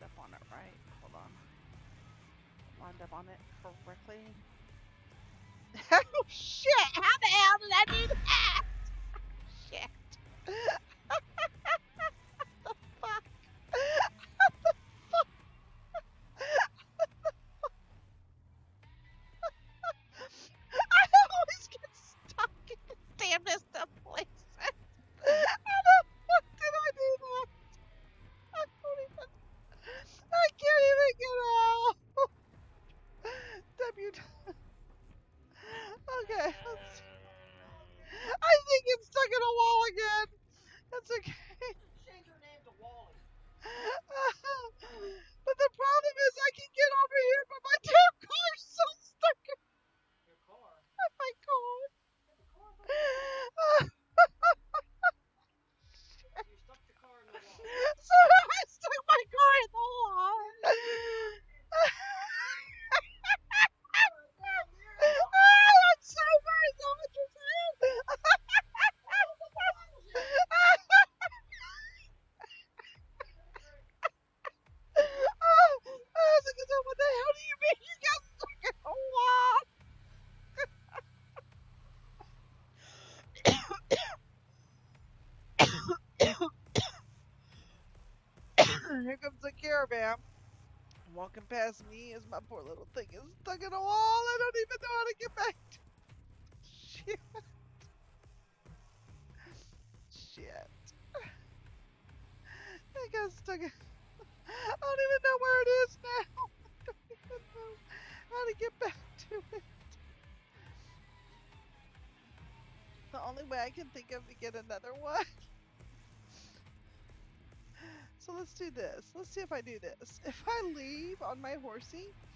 lined up on it right. Hold on. Lined up on it correctly. Oh shit! How the hell did I do that? Shit. Here comes the caravan. Walking past me as my poor little thing is stuck in a wall. I don't even know how to get back to shit. Shit. I got stuck in... I don't even know where it is now. I don't even know how to get back to it. The only way I can think of to get another one. So let's do this. Let's see if I do this. If I leave on my horsey,